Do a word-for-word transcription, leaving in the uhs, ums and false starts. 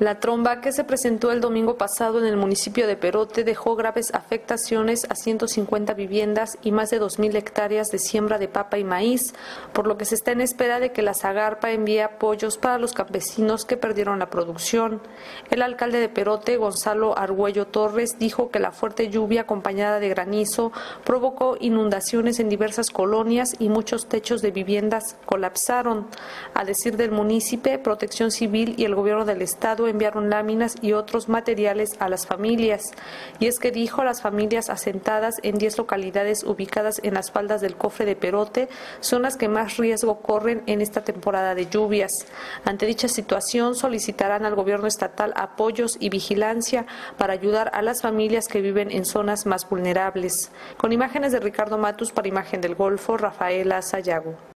La tromba que se presentó el domingo pasado en el municipio de Perote dejó graves afectaciones a ciento cincuenta viviendas y más de dos mil hectáreas de siembra de papa y maíz, por lo que se está en espera de que la Sagarpa envíe apoyos para los campesinos que perdieron la producción. El alcalde de Perote, Gonzalo Argüello Torres, dijo que la fuerte lluvia acompañada de granizo provocó inundaciones en diversas colonias y muchos techos de viviendas colapsaron. A decir del municipio, Protección Civil y el gobierno del estado enviaron láminas y otros materiales a las familias. Y es que dijo, las familias asentadas en diez localidades ubicadas en las faldas del cofre de Perote son las que más riesgo corren en esta temporada de lluvias. Ante dicha situación solicitarán al gobierno estatal apoyos y vigilancia para ayudar a las familias que viven en zonas más vulnerables. Con imágenes de Ricardo Matus para Imagen del Golfo, Rafaela Sayago.